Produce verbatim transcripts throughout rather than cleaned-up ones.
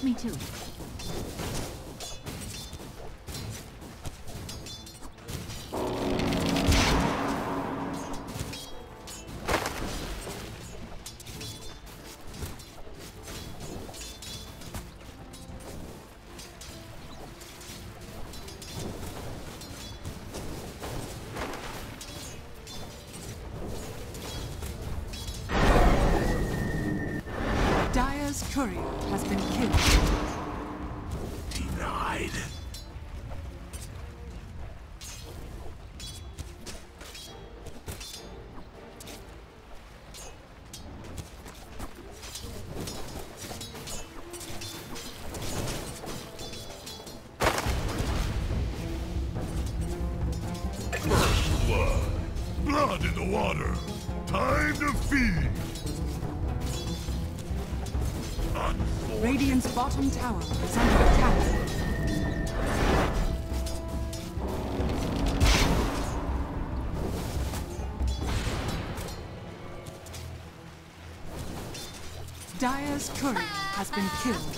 Me too. Dire's courier has been killed. Denied. First blood. Blood in the water. Time to feed. Radiant's bottom tower is under attack. Dire's turret has been killed.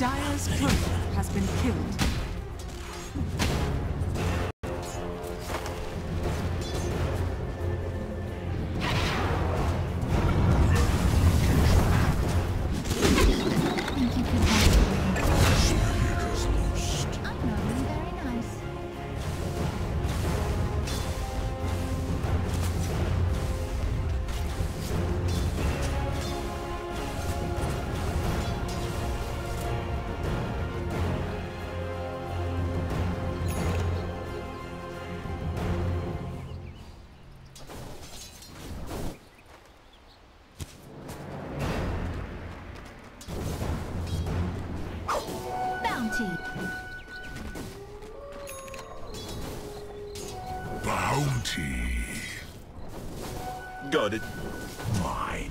Dire's courier has been killed. Bounty. Got it. Mine.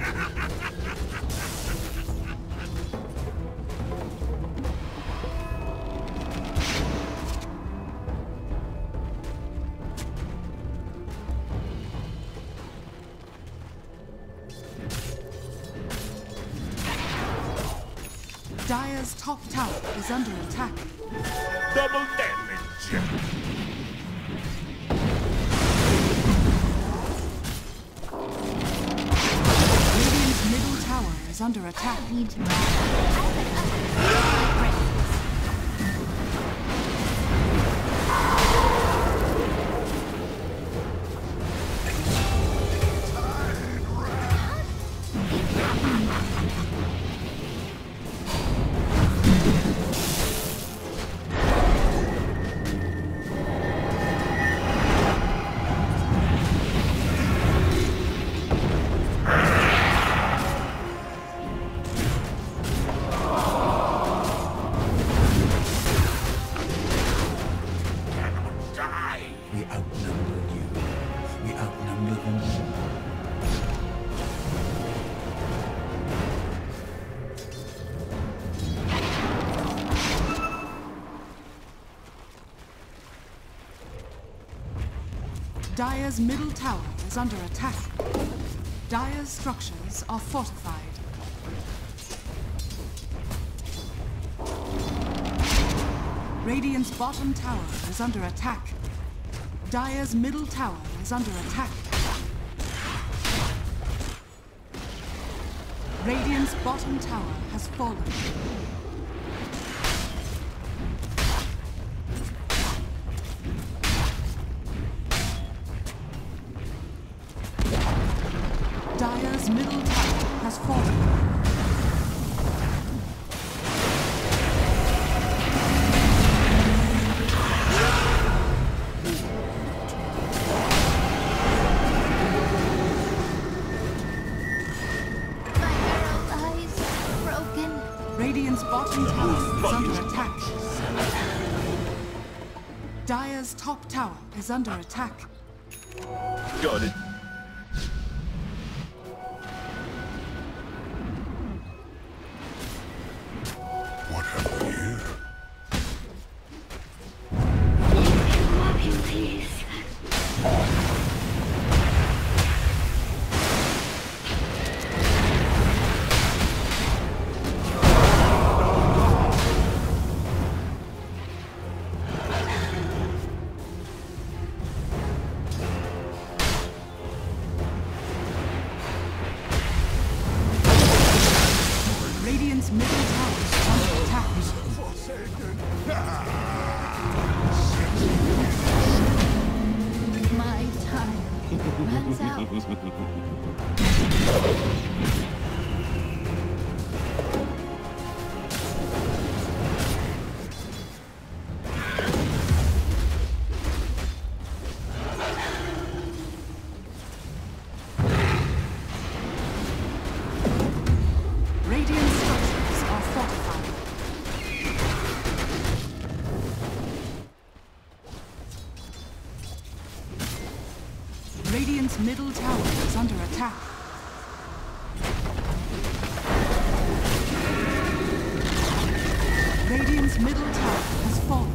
Dyer's top tower is falling. Dyer's top tower is under attack. Double damage! Radiant's middle tower is under attack. I need to move. I Dyer's middle tower is under attack. Dyer's structures are fortified. Radiant's bottom tower is under attack. Dyer's middle tower is under attack. Radiant's bottom tower has fallen. Dyer's middle tower has fallen. My narrow eyes are broken. Radiant's bottom tower is under attack. Dyer's top tower is under attack. Got it. Radiant's middle tower is under attack. Radiant's middle tower has fallen.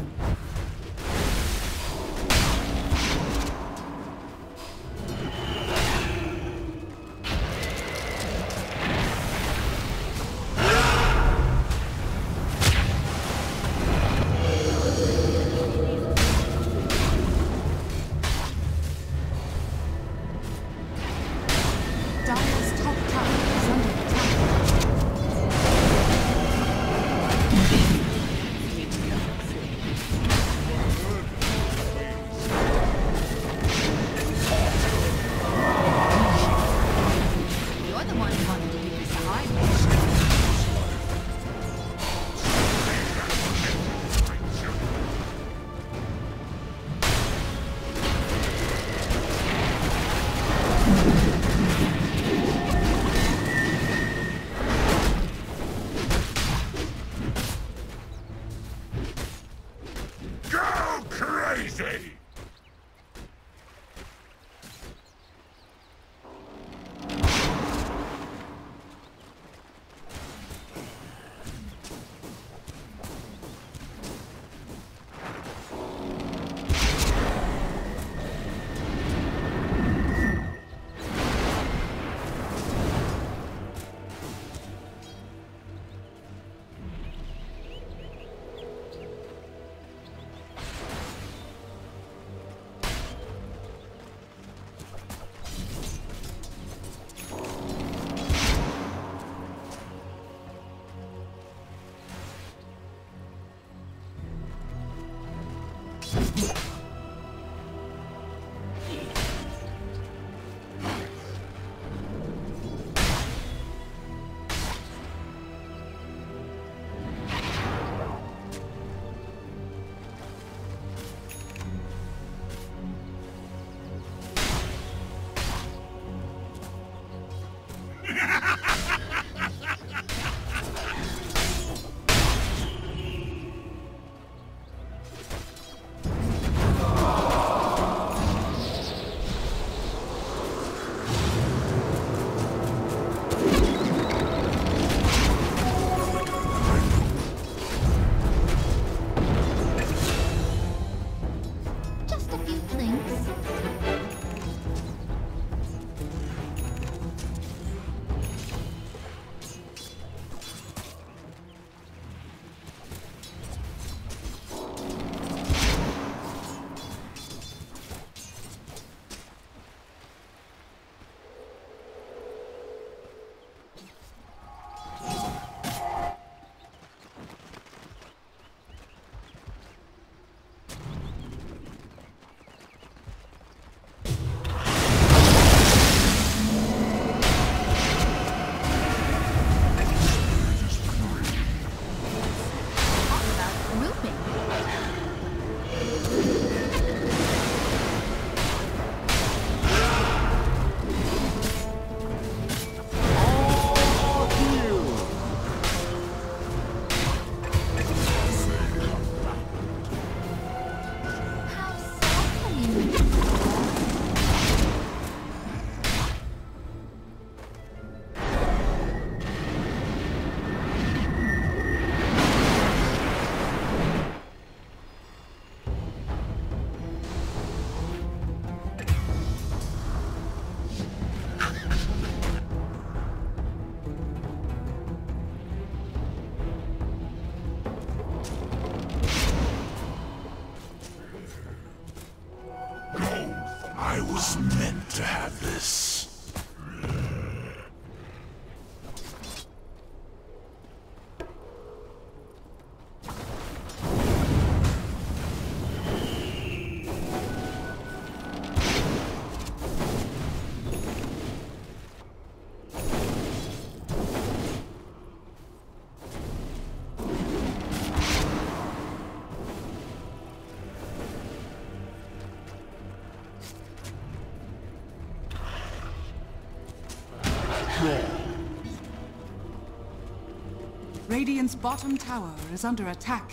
Radiant's bottom tower is under attack.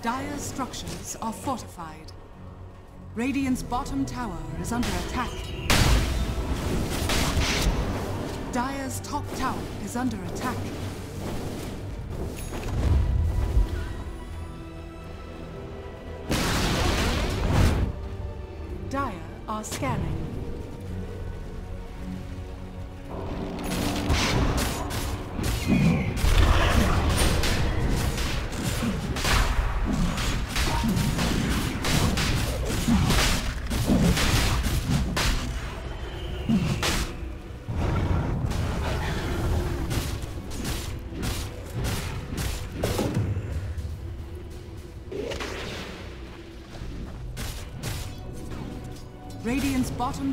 Dire structures are fortified. Radiant's bottom tower is under attack. Dire's top tower is under attack. Dire are scanning. Radiant's bottom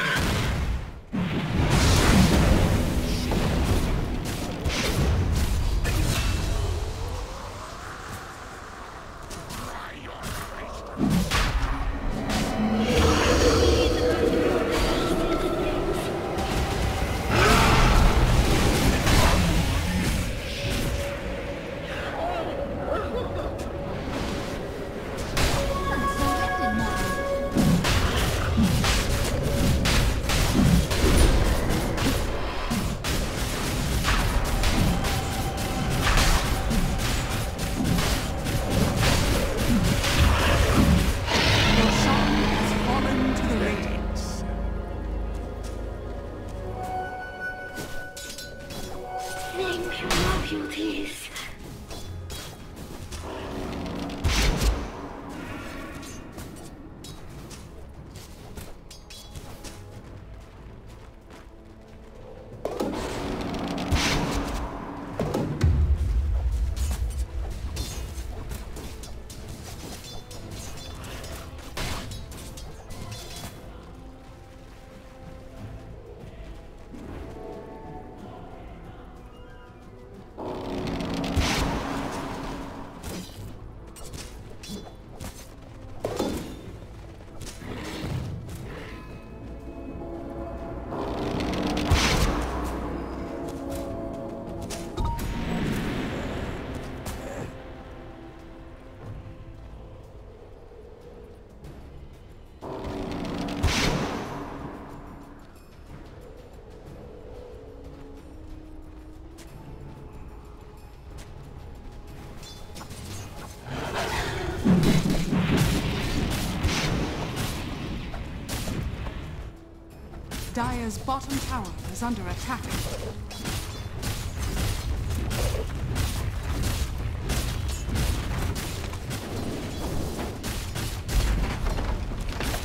Dire's bottom tower is under attack.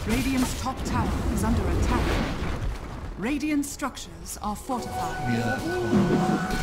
Radiant's top tower is under attack. Radiant structures are fortified. Yeah.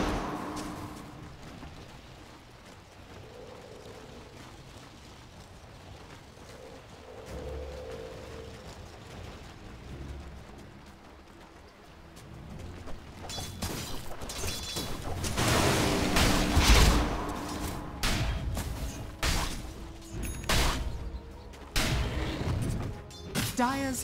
Dire's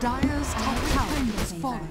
Dire's top tower is falling.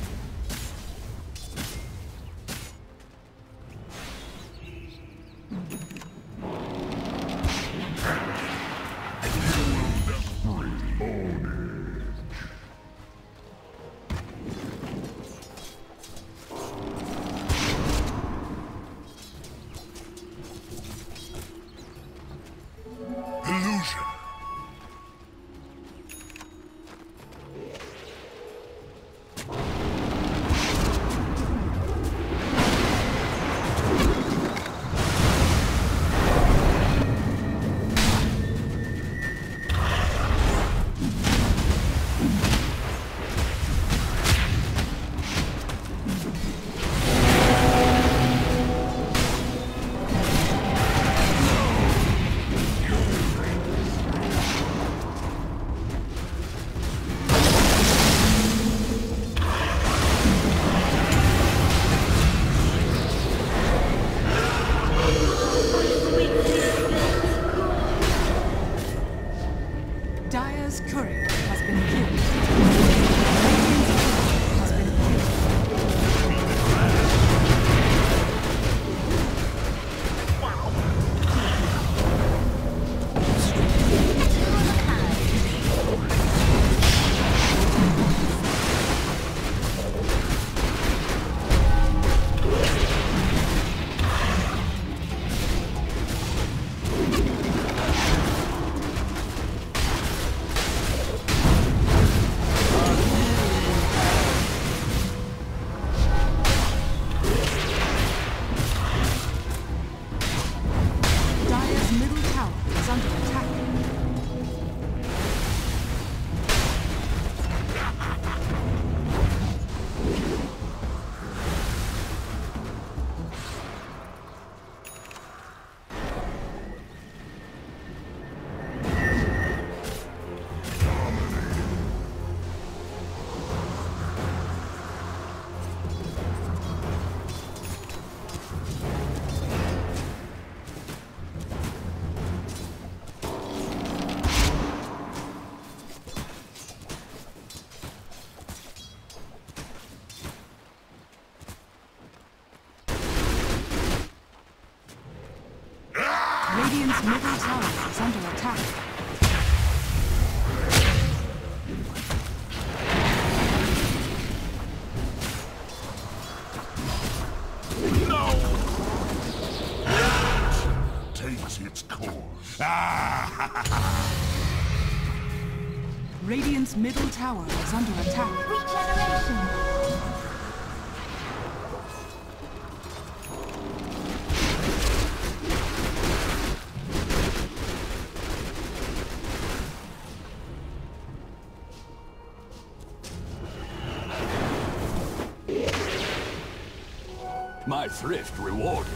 Radiant's middle tower is under attack. No! Takes its course. Radiant's middle tower is under attack. Regeneration! My thrift rewarded.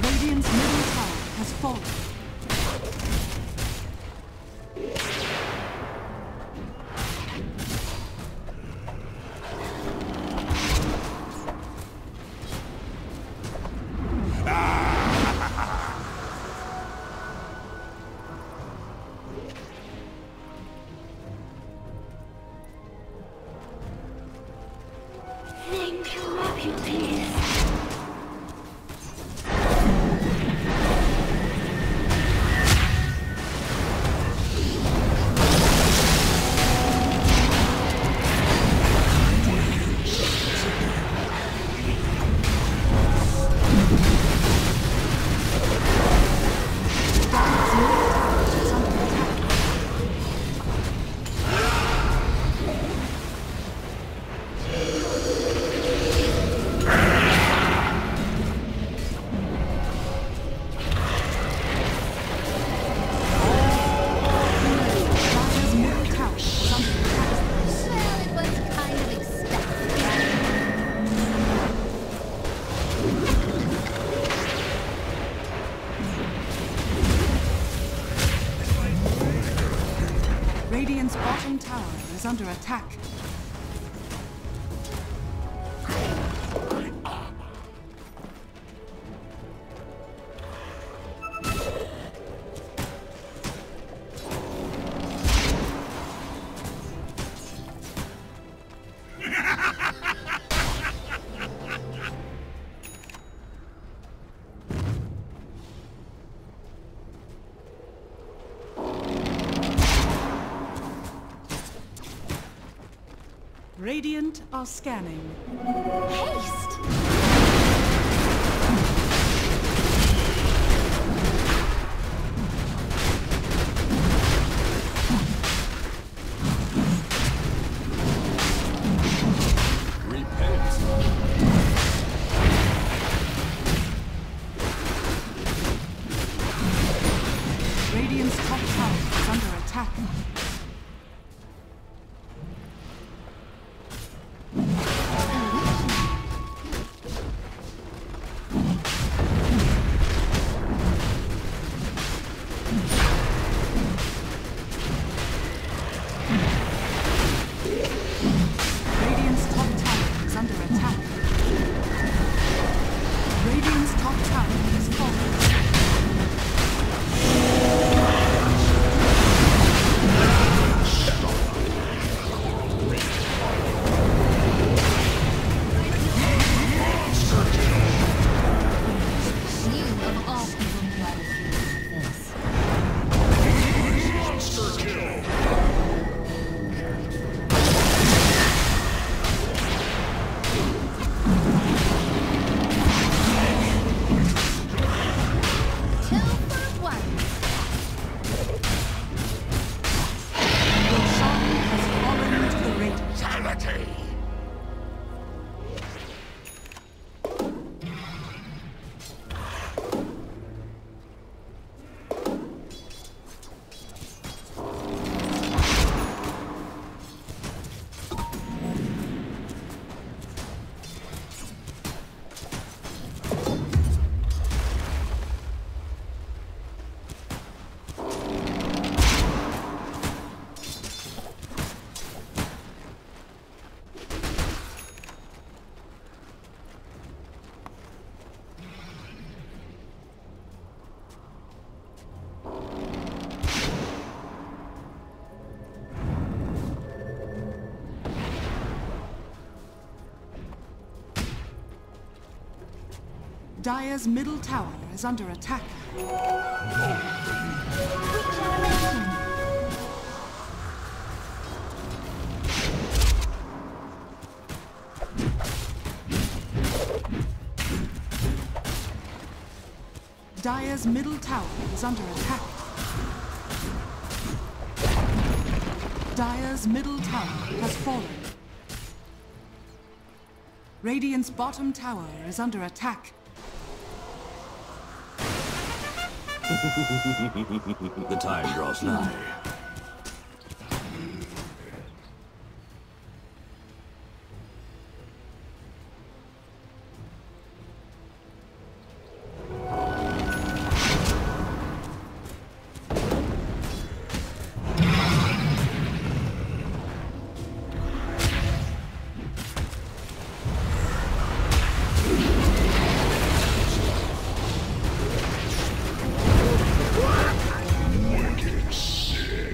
Radiant's middle tower has fallen. Please. under attack. Radiant are scanning. Haste! Repent. Radiant's top tower is under attack. Dire's middle tower is under attack. Dire's middle tower is under attack. Dire's middle tower has fallen. Radiant's bottom tower is under attack. The time draws nigh. Yeah.